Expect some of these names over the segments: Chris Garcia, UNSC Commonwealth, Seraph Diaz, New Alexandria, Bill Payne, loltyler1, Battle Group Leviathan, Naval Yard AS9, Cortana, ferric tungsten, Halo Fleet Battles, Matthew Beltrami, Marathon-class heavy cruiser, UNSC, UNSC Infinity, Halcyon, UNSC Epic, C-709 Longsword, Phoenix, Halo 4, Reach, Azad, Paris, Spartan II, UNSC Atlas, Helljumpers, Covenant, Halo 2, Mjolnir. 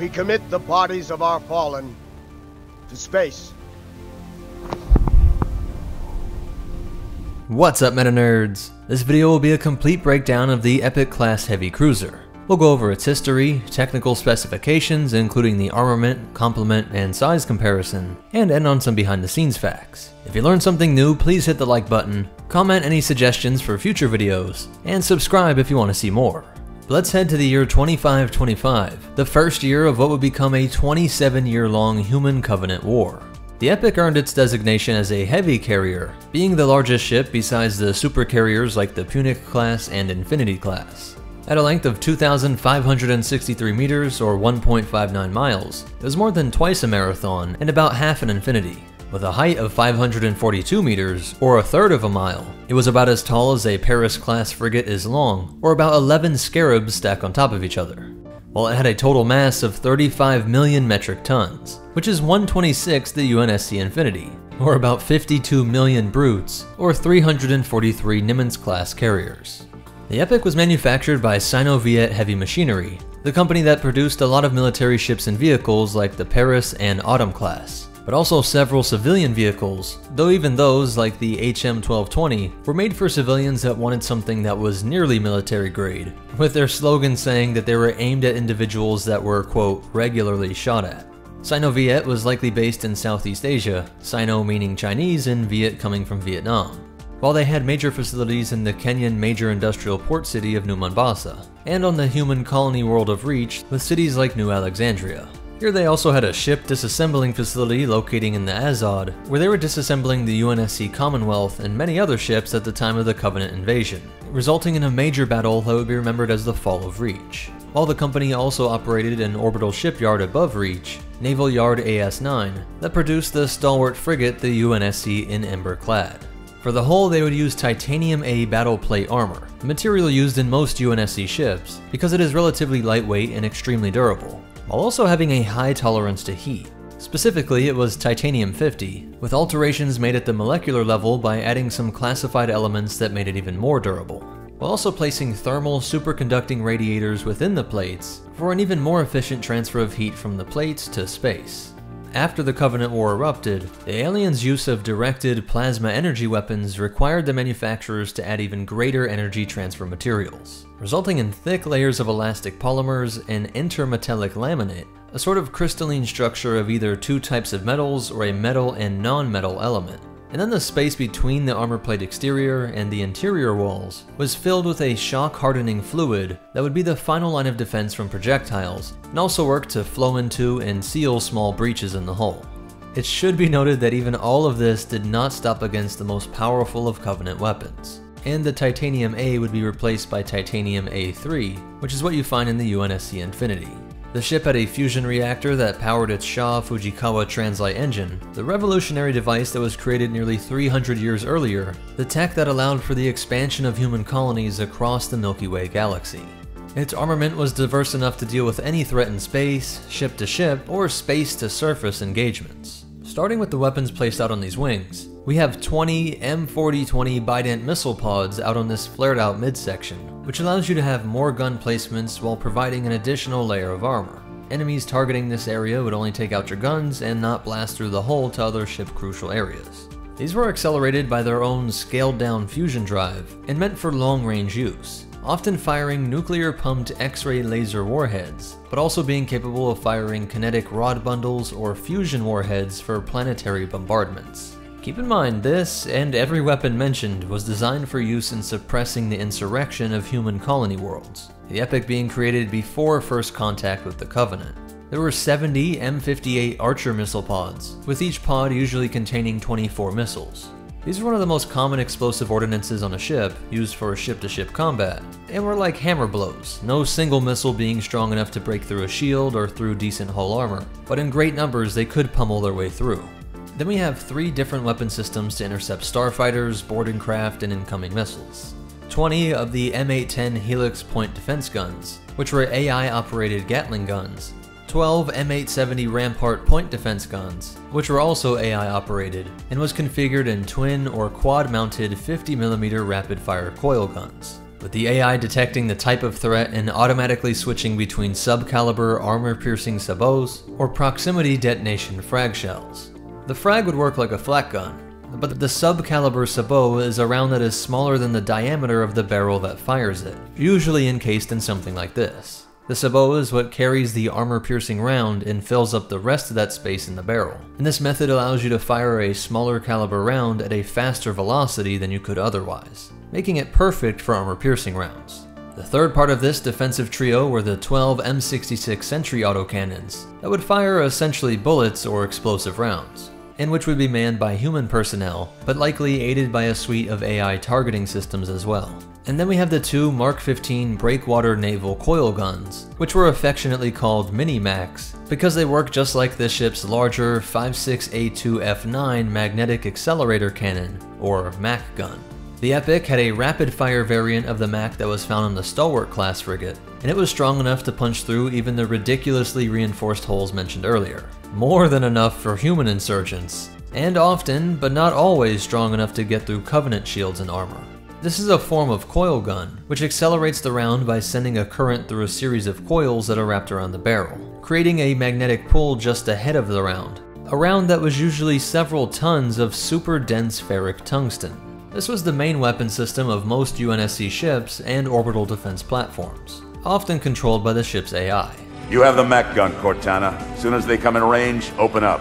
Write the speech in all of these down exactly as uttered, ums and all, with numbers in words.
We commit the bodies of our fallen to space. What's up, meta nerds? This video will be a complete breakdown of the Epoch-class Heavy Cruiser. We'll go over its history, technical specifications including the armament, complement, and size comparison, and end on some behind the scenes facts. If you learned something new, please hit the like button, comment any suggestions for future videos, and subscribe if you want to see more. Let's head to the year twenty-five twenty-five, the first year of what would become a twenty-seven year long human Covenant war. The Epoch earned its designation as a heavy carrier, being the largest ship besides the supercarriers like the Punic class and Infinity class. At a length of two thousand five hundred sixty-three meters or one point five nine miles, it was more than twice a Marathon and about half an Infinity. With a height of five hundred forty-two meters or a third of a mile, it was about as tall as a Paris-class frigate is long, or about eleven scarabs stacked on top of each other. While it had a total mass of thirty-five million metric tons, which is one twenty-sixth the U N S C Infinity, or about fifty-two million brutes, or three hundred forty-three Nimitz-class carriers. The Epoch was manufactured by SinoViet Heavy Machinery, the company that produced a lot of military ships and vehicles like the Paris and Autumn-class, but also several civilian vehicles, though even those, like the H M twelve twenty, were made for civilians that wanted something that was nearly military grade, with their slogan saying that they were aimed at individuals that were, quote, regularly shot at. SinoViet was likely based in Southeast Asia, Sino meaning Chinese and Viet coming from Vietnam, while they had major facilities in the Kenyan major industrial port city of New Mombasa, and on the human colony world of Reach with cities like New Alexandria. Here they also had a ship disassembling facility locating in the Azad, where they were disassembling the U N S C Commonwealth and many other ships at the time of the Covenant invasion, resulting in a major battle that would be remembered as the Fall of Reach. While the company also operated an orbital shipyard above Reach, Naval Yard A S nine, that produced the stalwart frigate the U N S C Emberclad. For the hull, they would use Titanium A battle plate armor, a material used in most U N S C ships, because it is relatively lightweight and extremely durable, while also having a high tolerance to heat. Specifically, it was titanium fifty, with alterations made at the molecular level by adding some classified elements that made it even more durable, while also placing thermal superconducting radiators within the plates for an even more efficient transfer of heat from the plates to space. After the Covenant War erupted, the aliens' use of directed plasma energy weapons required the manufacturers to add even greater energy transfer materials, resulting in thick layers of elastic polymers and intermetallic laminate, a sort of crystalline structure of either two types of metals or a metal and non-metal element. And then the space between the armor plate exterior and the interior walls was filled with a shock-hardening fluid that would be the final line of defense from projectiles, and also worked to flow into and seal small breaches in the hull. It should be noted that even all of this did not stop against the most powerful of Covenant weapons, and the Titanium A would be replaced by Titanium A three, which is what you find in the U N S C Infinity. The ship had a fusion reactor that powered its Shaw-Fujikawa Translight engine, the revolutionary device that was created nearly three hundred years earlier, the tech that allowed for the expansion of human colonies across the Milky Way galaxy. Its armament was diverse enough to deal with any threat in space, ship-to-ship, or space-to-surface engagements. Starting with the weapons placed out on these wings, we have twenty M forty twenty Bident missile pods out on this flared-out midsection, which allows you to have more gun placements while providing an additional layer of armor. Enemies targeting this area would only take out your guns and not blast through the hull to other ship-crucial areas. These were accelerated by their own scaled-down fusion drive and meant for long-range use, often firing nuclear-pumped X-ray laser warheads, but also being capable of firing kinetic rod bundles or fusion warheads for planetary bombardments. Keep in mind, this and every weapon mentioned was designed for use in suppressing the insurrection of human colony worlds, the Epoch being created before first contact with the Covenant. There were seventy M fifty-eight Archer missile pods, with each pod usually containing twenty-four missiles. These were one of the most common explosive ordnances on a ship, used for ship-to-ship combat, and were like hammer blows, no single missile being strong enough to break through a shield or through decent hull armor, but in great numbers they could pummel their way through. Then we have three different weapon systems to intercept starfighters, boarding craft, and incoming missiles. twenty of the M eight ten Helix point defense guns, which were A I-operated Gatling guns. twelve M eight seventy Rampart point defense guns, which were also A I-operated, and was configured in twin or quad-mounted fifty millimeter rapid-fire coil guns. with the A I detecting the type of threat and automatically switching between sub-caliber armor-piercing sabots or proximity detonation frag shells. The frag would work like a flat gun, but the sub-caliber sabot is a round that is smaller than the diameter of the barrel that fires it, usually encased in something like this. The sabot is what carries the armor-piercing round and fills up the rest of that space in the barrel, and this method allows you to fire a smaller caliber round at a faster velocity than you could otherwise, making it perfect for armor-piercing rounds. The third part of this defensive trio were the twelve M sixty-six Sentry autocannons that would fire essentially bullets or explosive rounds, and which would be manned by human personnel, but likely aided by a suite of A I targeting systems as well. And then we have the two Mark fifteen Breakwater naval coil guns, which were affectionately called mini-Macs because they work just like this ship's larger fifty-six A two F nine magnetic accelerator cannon, or MAC Gun. The Epic had a rapid-fire variant of the MAC that was found on the Stalwart-class frigate, and it was strong enough to punch through even the ridiculously reinforced holes mentioned earlier. More than enough for human insurgents, and often, but not always, strong enough to get through Covenant shields and armor. This is a form of coil gun, which accelerates the round by sending a current through a series of coils that are wrapped around the barrel, creating a magnetic pull just ahead of the round, a round that was usually several tons of super dense ferric tungsten. This was the main weapon system of most U N S C ships and orbital defense platforms, often controlled by the ship's A I. You have the MAC gun, Cortana. As soon as they come in range, open up.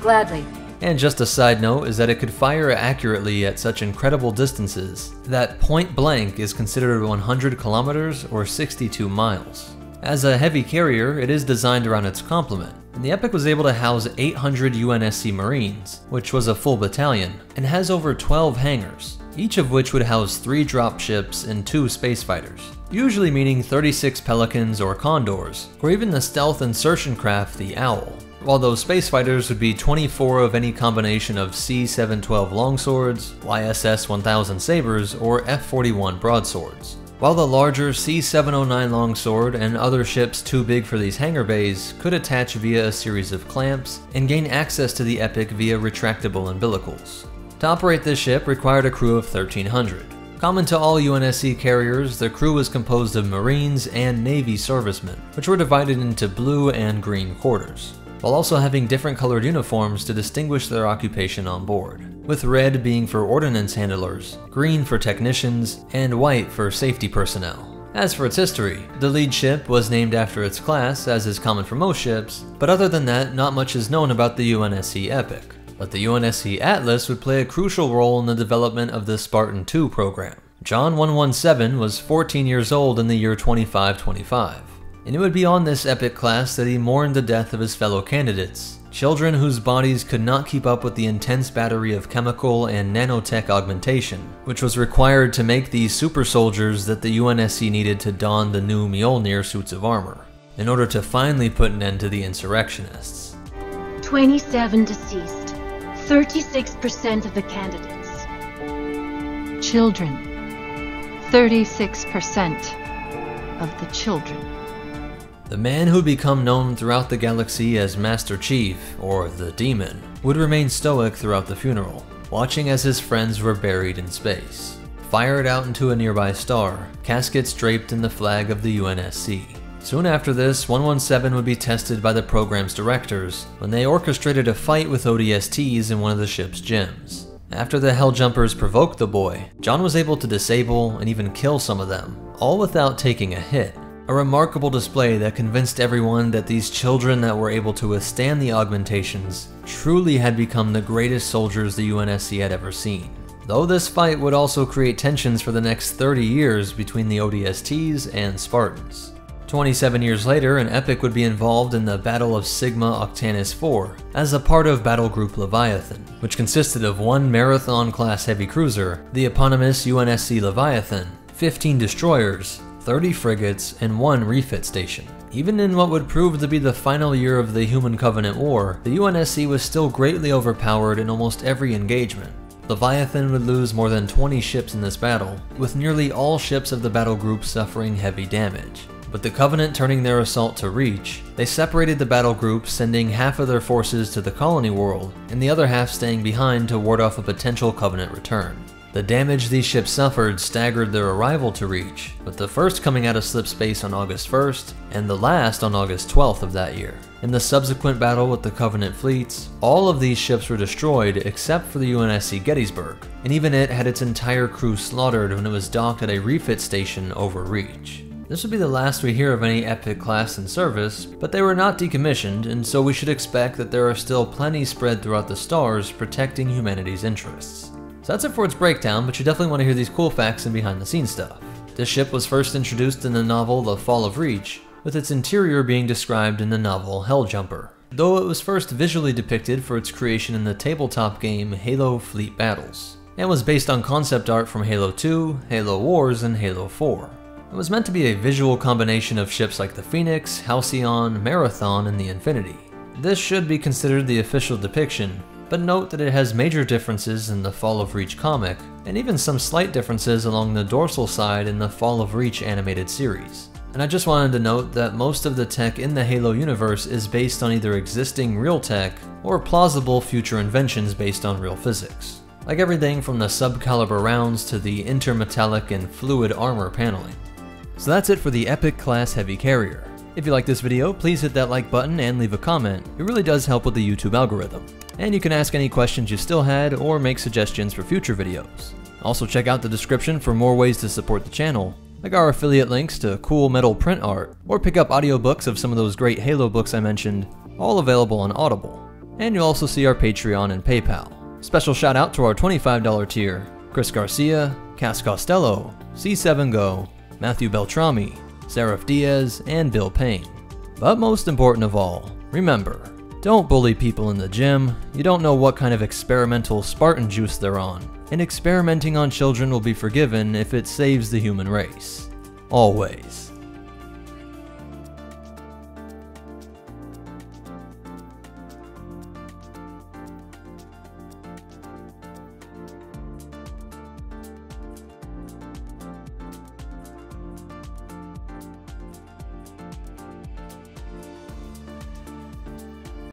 Gladly. And just a side note is that it could fire accurately at such incredible distances that point blank is considered one hundred kilometers or sixty-two miles. As a heavy carrier, it is designed around its complement, and the Epic was able to house eight hundred U N S C Marines, which was a full battalion, and has over twelve hangars, each of which would house three dropships and two space fighters, usually meaning thirty-six Pelicans or Condors, or even the stealth insertion craft the Owl, while those space fighters would be twenty-four of any combination of C seven twelve longswords, Y S S one thousand sabers, or F forty-one broadswords. While the larger C seven oh nine longsword and other ships too big for these hangar bays could attach via a series of clamps and gain access to the Epic via retractable umbilicals. To operate this ship required a crew of thirteen hundred. Common to all U N S C carriers, the crew was composed of Marines and Navy servicemen, which were divided into blue and green quarters, while also having different colored uniforms to distinguish their occupation on board, with red being for ordnance handlers, green for technicians, and white for safety personnel. As for its history, the lead ship was named after its class, as is common for most ships, but other than that, not much is known about the U N S C Epic. But the U N S C Atlas would play a crucial role in the development of the Spartan two program. John one seventeen was fourteen years old in the year twenty-five twenty-five, and it would be on this Epic class that he mourned the death of his fellow candidates, children whose bodies could not keep up with the intense battery of chemical and nanotech augmentation, which was required to make these super soldiers that the U N S C needed to don the new Mjolnir suits of armor, in order to finally put an end to the insurrectionists. twenty-seven deceased, thirty-six percent of the candidates. Children, thirty-six percent of the children. The man who'd become known throughout the galaxy as Master Chief, or the Demon, would remain stoic throughout the funeral, watching as his friends were buried in space, fired out into a nearby star, caskets draped in the flag of the U N S C. Soon after this, one seventeen would be tested by the program's directors when they orchestrated a fight with O D S Ts in one of the ship's gyms. After the Helljumpers provoked the boy, John was able to disable and even kill some of them, all without taking a hit. A remarkable display that convinced everyone that these children that were able to withstand the augmentations truly had become the greatest soldiers the U N S C had ever seen. Though this fight would also create tensions for the next thirty years between the O D S Ts and Spartans. twenty-seven years later, an Epic would be involved in the Battle of Sigma Octantis four as a part of Battle Group Leviathan, which consisted of one Marathon-class heavy cruiser, the eponymous U N S C Leviathan, fifteen destroyers, thirty frigates, and one refit station. Even in what would prove to be the final year of the Human Covenant War, the U N S C was still greatly overpowered in almost every engagement. Leviathan would lose more than twenty ships in this battle, with nearly all ships of the battle group suffering heavy damage. But the Covenant turning their assault to Reach, they separated the battle group, sending half of their forces to the colony world, and the other half staying behind to ward off a potential Covenant return. The damage these ships suffered staggered their arrival to Reach, with the first coming out of slipspace on August first, and the last on August twelfth of that year. In the subsequent battle with the Covenant fleets, all of these ships were destroyed except for the U N S C Gettysburg, and even it had its entire crew slaughtered when it was docked at a refit station over Reach. This would be the last we hear of any Epoch class in service, but they were not decommissioned, and so we should expect that there are still plenty spread throughout the stars protecting humanity's interests. So that's it for its breakdown, but you definitely want to hear these cool facts and behind the scenes stuff. This ship was first introduced in the novel The Fall of Reach, with its interior being described in the novel Helljumper, though it was first visually depicted for its creation in the tabletop game Halo Fleet Battles, and was based on concept art from Halo two, Halo Wars, and Halo four. It was meant to be a visual combination of ships like the Phoenix, Halcyon, Marathon, and the Infinity. This should be considered the official depiction, but note that it has major differences in the Fall of Reach comic, and even some slight differences along the dorsal side in the Fall of Reach animated series. And I just wanted to note that most of the tech in the Halo universe is based on either existing real tech or plausible future inventions based on real physics, like everything from the sub-caliber rounds to the intermetallic and fluid armor paneling. So that's it for the Epoch-class Heavy Carrier. If you like this video, please hit that like button and leave a comment. It really does help with the YouTube algorithm. And you can ask any questions you still had or make suggestions for future videos. Also check out the description for more ways to support the channel, like our affiliate links to cool metal print art, or pick up audiobooks of some of those great Halo books I mentioned, all available on Audible. And you'll also see our Patreon and PayPal. Special shout out to our twenty-five dollar tier, Chris Garcia, Cass Costello, C seven Go, Matthew Beltrami, Seraph Diaz, and Bill Payne. But most important of all, remember, don't bully people in the gym. You don't know what kind of experimental Spartan juice they're on, and experimenting on children will be forgiven if it saves the human race. Always.